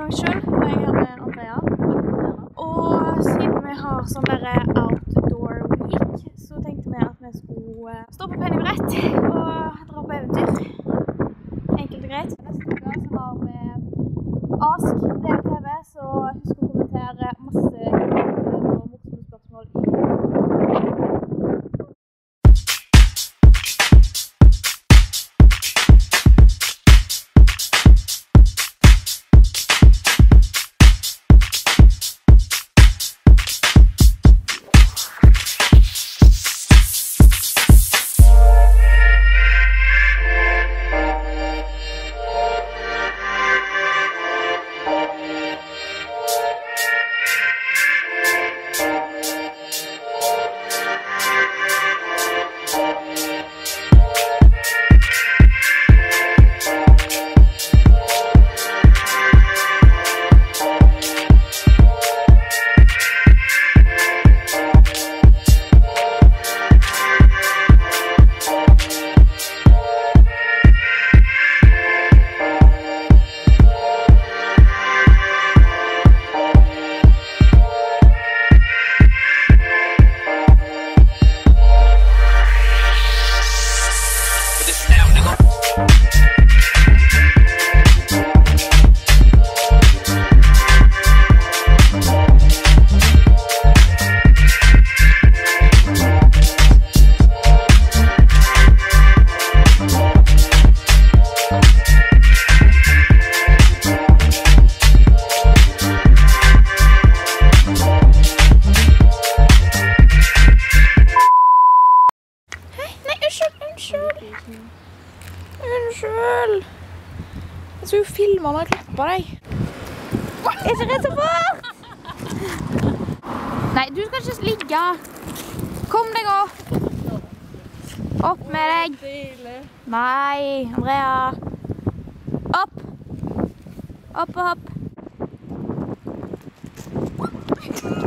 en gang selv. Og jeg heter Andrea. Og siden vi har sånn der outdoor week, så tenkte vi at vi skulle stå på pennebrett og dra på eventyr. Enkelt og greit. Neste uke så har vi Ask DTV, så husk å kommentere masse og morsomme spørsmål. Unnskyld! Jeg tror hun filmer når jeg klapper deg. Jeg er ikke redd så fort! Nei, du skal ikke ligge. Kom deg opp. Opp med deg. Nei, Andrea. Opp. Opp og hopp.